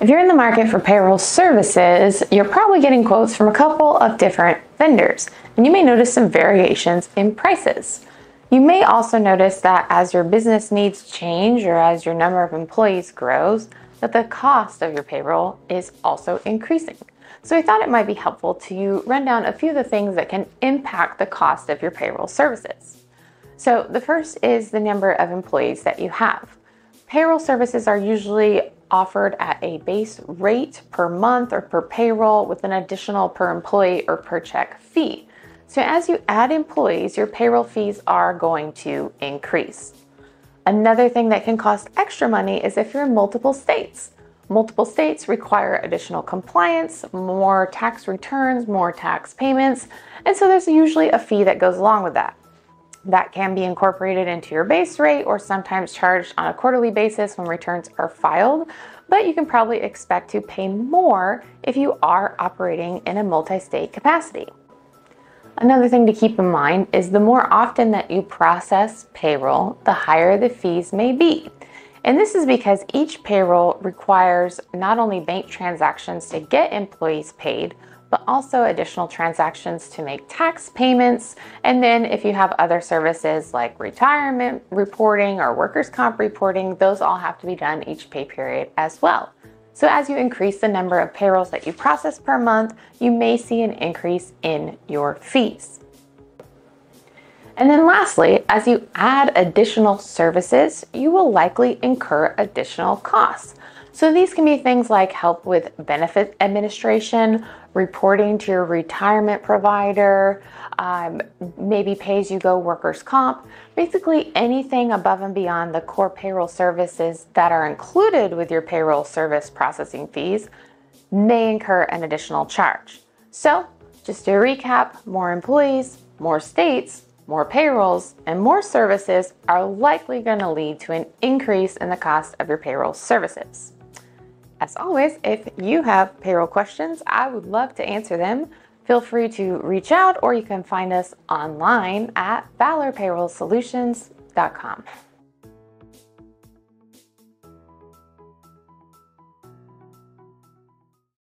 If you're in the market for payroll services, you're probably getting quotes from a couple of different vendors, and you may notice some variations in prices. You may also notice that as your business needs change or as your number of employees grows, that the cost of your payroll is also increasing. So we thought it might be helpful to run down a few of the things that can impact the cost of your payroll services. So the first is the number of employees that you have. Payroll services are usually offered at a base rate per month or per payroll with an additional per employee or per check fee. So as you add employees, your payroll fees are going to increase. Another thing that can cost extra money is if you're in multiple states. Multiple states require additional compliance, more tax returns, more tax payments, and so there's usually a fee that goes along with that. That can be incorporated into your base rate or sometimes charged on a quarterly basis when returns are filed, but you can probably expect to pay more if you are operating in a multi-state capacity. Another thing to keep in mind is the more often that you process payroll, the higher the fees may be. And this is because each payroll requires not only bank transactions to get employees paid, but also additional transactions to make tax payments. And then if you have other services like retirement reporting or workers' comp reporting, those all have to be done each pay period as well. So as you increase the number of payrolls that you process per month, you may see an increase in your fees. And then lastly, as you add additional services, you will likely incur additional costs. So these can be things like help with benefit administration, reporting to your retirement provider, maybe pay-as-you-go workers' comp, basically anything above and beyond the core payroll services that are included with your payroll service processing fees may incur an additional charge. So just to recap, more employees, more states, more payrolls, and more services are likely going to lead to an increase in the cost of your payroll services. As always, if you have payroll questions, I would love to answer them. Feel free to reach out, or you can find us online at valorpayrollsolutions.com.